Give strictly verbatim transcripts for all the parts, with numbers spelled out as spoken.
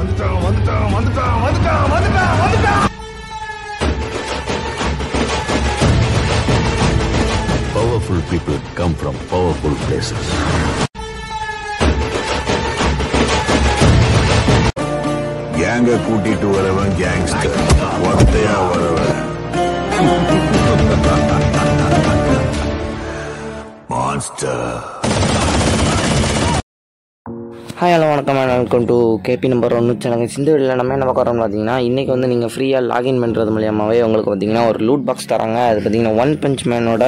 On the dome, on the dome, on the dome, on the dome, on the dome, on the dome! Powerful people come from powerful places. Ganga கூட்டிட்டு வரவன் gangster. ஒத்தையா வரவன். Monster. Hi, hello, welcome and welcome to K P number one channel. இந்த வீடியோல நம்ம என்ன பார்க்க போறோம் பாத்தீங்கன்னா, இன்னைக்கு வந்து நீங்க ஃப்ரீயா லாகின் பண்றது மூலமாவே உங்களுக்கு பாத்தீங்கன்னா ஒரு லூட் பாக்ஸ் தராங்க. அது பாத்தீங்கன்னா ஒன் பஞ்ச் மேனோட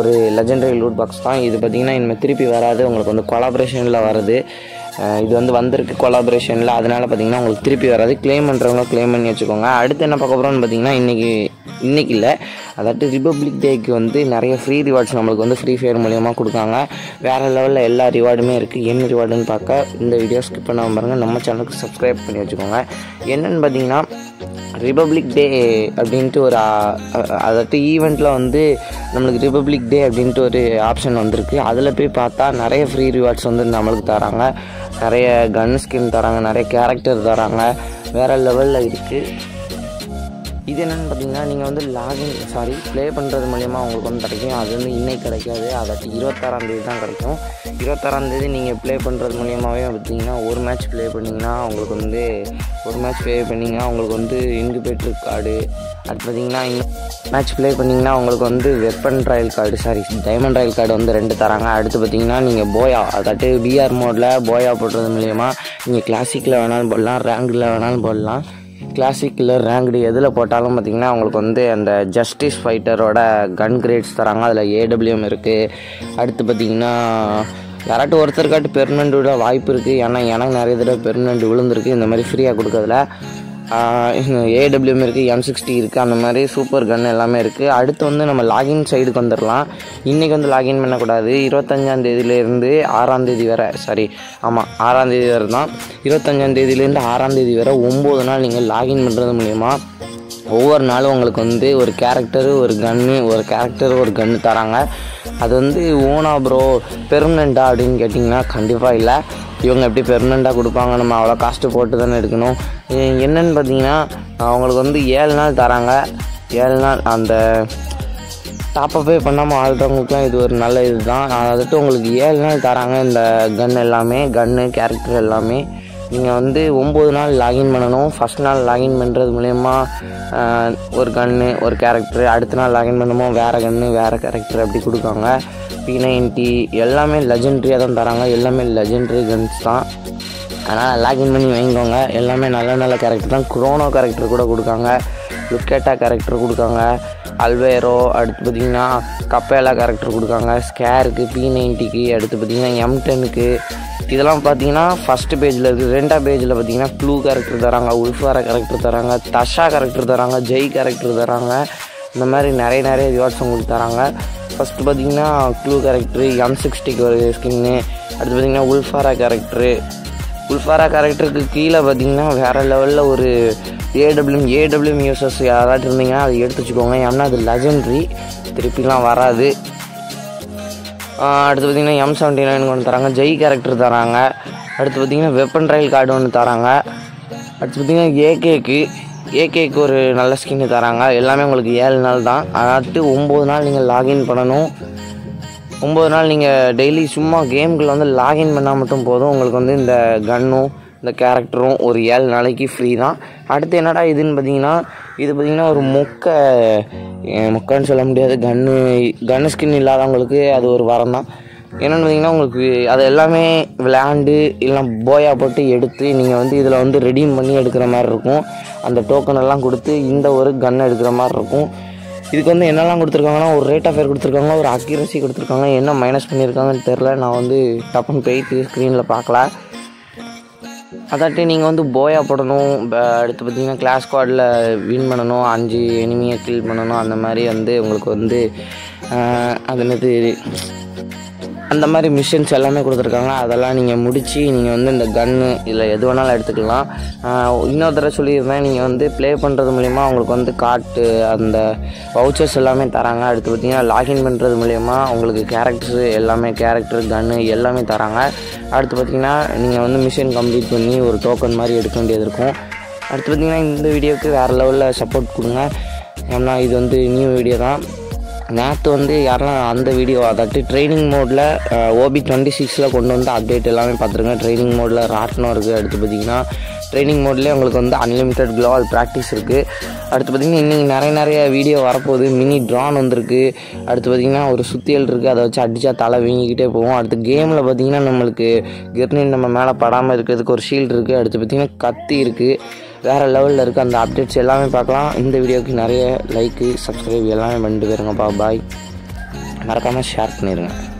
ஒரு லெஜெண்டரி லூட் பாக்ஸ் தான். இது பாத்தீங்கன்னா இனிமே திருப்பி வராது. உங்களுக்கு வந்து கொலாபரேஷன்ல வருது. இது வந்து வந்திருக்கு கொலாபரேஷனில், அதனால் பார்த்திங்கன்னா உங்களுக்கு திருப்பி வராது. க்ளைம் பண்ணுறவங்க க்ளைம் பண்ணி வச்சுக்கோங்க. அடுத்து என்ன பார்க்க போகிறோன்னு பார்த்திங்கன்னா, இன்றைக்கி இன்றைக்கி இல்லை, அதாவது ரிப்பப்ளிக் டேக்கு வந்து நிறைய ஃப்ரீ ரிவார்ட்ஸ் நம்மளுக்கு வந்து ஃப்ரீ ஃபயர் மூலயமா கொடுக்காங்க. வேறு லெவலில் எல்லா ரிவார்டுமே இருக்குது. என்ன ரிவார்டுன்னு பார்க்க இந்த வீடியோ ஸ்கிப் பண்ணாமல் பாருங்கள். நம்ம சேனலுக்கு சப்ஸ்கிரைப் பண்ணி வச்சுக்கோங்க. என்னென்னு பார்த்திங்கன்னா, ரிப்பப்ளிக் டே அப்படின்ட்டு ஒரு அதாவது ஈவெண்ட்டில் வந்து நம்மளுக்கு ரிப்பப்ளிக் டே அப்படின்ட்டு ஒரு ஆப்ஷன் வந்திருக்கு. அதில் போய் பார்த்தா நிறைய ஃப்ரீ ரிவார்ட்ஸ் வந்து நம்மளுக்கு தராங்க. நிறைய கன் ஸ்கின் தராங்க, நிறைய கேரக்டர் தராங்க. வேறு லெவலில் இருக்குது. இது என்னென்னு பார்த்தீங்கன்னா, நீங்கள் வந்து லாகின் சாரி ப்ளே பண்ணுறது மூலயமா உங்களுக்கு வந்து கிடைக்கும். அது வந்து இன்றைக்கு கிடைக்காது, அதாவது இருபத்தாறாந்தேதி தான் கிடைக்கும். இருபத்தாறாந்தேதி நீங்கள் ப்ளே பண்ணுறது மூலயமாவே பார்த்தீங்கன்னா, ஒரு மேட்ச் ப்ளே பண்ணிங்கன்னா உங்களுக்கு வந்து ஒரு மேட்ச் ப்ளே பண்ணிங்கன்னா உங்களுக்கு வந்து இன்குபேட்டர் கார்டு, அது பார்த்தீங்கன்னா இன்னும் மேட்ச் ப்ளே பண்ணிங்கன்னா உங்களுக்கு வந்து weapon royal card sorry diamond royal card வந்து ரெண்டு தராங்க. அடுத்து பார்த்தீங்கன்னா நீங்கள் போயா அதாவது பிஆர் மோடில் போயா போடுறது மூலயமா நீங்கள் கிளாசிக்கில் வேணாலும் போடலாம், ரேங்கில் வேணாலும் போடலாம். கிளாசிக் கில்லர் ரேங்க்டு எதில் போட்டாலும் பார்த்திங்கன்னா அவங்களுக்கு வந்து அந்த ஜஸ்டிஸ் ஃபைட்டரோட கன் கிரேட்ஸ் தராங்க. அதில் ஏடபிள்யூஎம் இருக்குது. அடுத்து பார்த்திங்கன்னா யாராட்டும் ஒருத்தருக்காட்டு பெர்மனெண்ட் விட வாய்ப்பு இருக்குது. ஏன்னா எனக்கு நிறைய தடவை பெர்மனெண்ட் விழுந்திருக்கு இந்த மாதிரி ஃப்ரீயாக கொடுக்கறதுல. ஏடபிள்யூஎம் இருக்குது, எம் சிக்ஸ்டி இருக்குது, அந்த மாதிரி சூப்பர் கன் எல்லாமே இருக்குது. அடுத்து வந்து நம்ம லாகின் சைடுக்கு வந்துடலாம். இன்றைக்கி வந்து லாகின் பண்ணக்கூடாது. இருபத்தஞ்சாந்தேதியிலேருந்து ஆறாந்தேதி வரை சாரி ஆமாம் ஆறாந்தேதி வரை தான் இருபத்தஞ்சாந்தேதியிலேருந்து ஆறாந்தேதி வரை ஒம்பது நாள் நீங்கள் லாகின் பண்ணுறது மூலயமா ஒவ்வொரு நாளும் உங்களுக்கு வந்து ஒரு கேரக்டரு ஒரு கன்னு ஒரு கேரக்டரு ஒரு கன்னு தராங்க. அது வந்து ஓனா ப்ரோ பெர்மனெண்ட்டாக அப்படின்னு கேட்டிங்கன்னா கண்டிப்பாக இல்லை. இவங்க எப்படி பெர்மனெண்ட்டாக கொடுப்பாங்க? நம்ம அவ்வளோ காஸ்ட்டு போட்டு தானே எடுக்கணும். என்னென்னு பார்த்தீங்கன்னா அவங்களுக்கு வந்து ஏழு நாள் தராங்க. ஏழு நாள் அந்த டாப்பப்பே பண்ணாமல் ஆள்றவங்களுக்குலாம் இது ஒரு நல்ல இது தான். அதுக்கு உங்களுக்கு ஏழு நாள் தராங்க இந்த கன் எல்லாமே, கன்னு கேரக்டர் எல்லாமே. நீங்கள் வந்து ஒம்பது நாள் லாகின் பண்ணணும். ஃபஸ்ட் நாள் லாகின் பண்ணுறது மூலயமா ஒரு கன்று ஒரு கேரக்டரு, அடுத்த நாள் லாகின் பண்ணுமோ வேறு கன்று வேறு கேரக்டர் அப்படி கொடுக்காங்க. பி நைன்டி எல்லாமே லெஜெண்ட்ரியாக தான் தராங்க. எல்லாமே லெஜெண்ட்ரி கன்ஸ் தான். அதனால் லாகின் பண்ணி வாங்கிக்கோங்க. எல்லாமே நல்ல நல்ல கேரக்டர் தான். குரோனோ கேரக்டர் கூட கொடுக்காங்க, லுக்கேட்டா கேரக்டர் கொடுக்காங்க, அல்வேரோ, அடுத்து பார்த்திங்கன்னா கப்பேலா கேரக்டர் கொடுக்காங்க, ஸ்கேருக்கு, பி நைன்டிக்கு, அடுத்து பார்த்திங்கன்னா எம் டென்னுக்கு. இதெல்லாம் பார்த்தீங்கன்னா ஃபஸ்ட்டு பேஜில் இருக்குது. ரெண்டாம் பேஜில் பார்த்தீங்கன்னா ப்ளூ கேரக்டர் தராங்க, உல்ஃபாரா கேரக்டர் தராங்க, தஷா கேரக்டர் தராங்க, ஜெய் கேரக்டர் தராங்க. இந்த மாதிரி நிறைய நிறைய ரிவார்ட்ஸ் உங்களுக்கு தராங்க. ஃபஸ்ட்டு பார்த்திங்கன்னா ப்ளூ கேரக்டரு, எம் சிக்ஸ்டிக்கு ஒரு ஸ்கின்னு, அடுத்து பார்த்திங்கன்னா உல்ஃபாரா கேரக்டரு. உல்ஃபாரா கேரக்டருக்கு கீழே பார்த்திங்கன்னா வேறு லெவலில் ஒரு ஏடபிள்யூஎம் ஏடபிள்யூஎம் யூசர்ஸ் யாராட்டும் இருந்தீங்கன்னா அதை எடுத்து வச்சுக்கோங்க. ஏன்னா அது லெஜெண்ட்ரி, திருப்பிலாம் வராது. அடுத்து பார்த்திங்கன்னா எம் செவன்ட்டி நைன் ஒன்று தராங்க, ஜெய் கேரக்டர் தராங்க. அடுத்து பார்த்திங்கன்னா வெப்பன் ட்ரையல் கார்டு ஒன்று தராங்க. அடுத்து பார்த்திங்கன்னா ஏகேக்கு ஏகேக்கு ஒரு நல்ல ஸ்கின்னு தராங்க. எல்லாமே உங்களுக்கு ஏழு நாள் தான். அடுத்து ஒம்பது நாள் நீங்கள் லாகின் பண்ணணும். ஒம்பது நாள் நீங்கள் டெய்லி சும்மா கேம்குள்ளே வந்து லாகின் பண்ணால் மட்டும் போதும். உங்களுக்கு வந்து இந்த கன்னும் இந்த கேரக்டரும் ஒரு ஏழு நாளைக்கு ஃப்ரீ தான். அடுத்து என்னடா இதுன்னு பார்த்தீங்கன்னா, இது பார்த்திங்கன்னா ஒரு மொக்கை மொக்கைன்னு சொல்ல முடியாது, கன்னு கன்னு ஸ்கின் இல்லாதவங்களுக்கு அது ஒரு வரம் தான். என்னென்னு பார்த்தீங்கன்னா உங்களுக்கு அது எல்லாமே விளையாண்டு இல்லை போயா போட்டு எடுத்து நீங்கள் வந்து இதில் வந்து ரெடீம் பண்ணி எடுக்கிற மாதிரி இருக்கும். அந்த டோக்கன் எல்லாம் கொடுத்து இந்த ஒரு கன் எடுக்கிற மாதிரி இருக்கும். இதுக்கு வந்து என்னெல்லாம் கொடுத்துருக்காங்கன்னா ஒரு ரேட் ஆஃப் ஃபயர் கொடுத்துருக்காங்க, ஒரு அக்யூரசி கொடுத்துருக்காங்க. என்ன மைனஸ் பண்ணியிருக்காங்கன்னு தெரில, நான் வந்து டப்புன்னு போயிட்டு ஸ்க்ரீனில் பார்க்கல. அதாட்டி நீங்கள் வந்து போயா போடணும். அடுத்து பார்த்தீங்கன்னா கிளாஸ் ஸ்குவாடில் வின் பண்ணணும், அஞ்சு எனிமியை கில் பண்ணணும். அந்த மாதிரி வந்து உங்களுக்கு வந்து அது என்னது அந்த மாதிரி மிஷன்ஸ் எல்லாமே கொடுத்துருக்காங்க. அதெல்லாம் நீங்கள் முடித்து நீங்கள் வந்து இந்த கன்னு இல்லை எது வேணாலும் எடுத்துக்கலாம். இன்னொரு தடவை சொல்லியிருந்தேன், நீங்கள் வந்து ப்ளே பண்ணுறது மூலிமா அவங்களுக்கு வந்து கார்ட்டு அந்த வவுச்சர்ஸ் எல்லாமே தராங்க. அடுத்து பார்த்திங்கன்னா லாகின் பண்ணுறது மூலிமா உங்களுக்கு கேரக்டர்ஸு எல்லாமே கேரக்டர் கன்னு எல்லாமே தராங்க. அடுத்து பார்த்திங்கன்னா நீங்கள் வந்து மிஷன் கம்ப்ளீட் பண்ணி ஒரு டோக்கன் மாதிரி எடுக்க வேண்டியது இருக்கும். அடுத்து பார்த்திங்கன்னா இந்த வீடியோவுக்கு வேறு லெவலில் சப்போர்ட் கொடுங்க, ஏன்னா இது வந்து நியூ வீடியோ தான். நேற்று வந்து யாரெல்லாம் அந்த வீடியோ அதாட்டு ட்ரைனிங் மோடில் ஓபி டுவெண்ட்டி சிக்ஸில் கொண்டு வந்து அப்டேட் எல்லாமே பார்த்துருங்க. ட்ரைனிங் மோடில் ராட்டினம் இருக்குது. அடுத்து பார்த்திங்கன்னா ட்ரைனிங் மோட்லேயே உங்களுக்கு வந்து அன்லிமிட்டட் க்ளோவல் ப்ராக்டிஸ் இருக்குது. அடுத்து பார்த்திங்கன்னா இன்றைக்கி நிறைய நிறைய வீடியோ வரப்போகுது. மினி ட்ரான் வந்திருக்கு. அடுத்து பார்த்திங்கன்னா ஒரு சுத்தியல் இருக்குது, அதை வச்சு அடித்தா தலை வீங்கிக்கிட்டே போவோம். அடுத்து கேமில் பார்த்திங்கன்னா நம்மளுக்கு கெர்னி நம்ம மேலே படாமல் இருக்கிறதுக்கு ஒரு ஷீல்டு இருக்குது. அடுத்து பார்த்திங்கன்னா கத்தி இருக்குது, வேறு லெவலில் இருக்குது. அந்த அப்டேட்ஸ் எல்லாமே பார்க்கலாம். இந்த வீடியோவுக்கு நிறைய லைக்கு சப்ஸ்கிரைப் எல்லாமே பண்ணிட்டு போயிருங்கப்பா. பாய், மறக்காமல் ஷேர் பண்ணிடுங்க.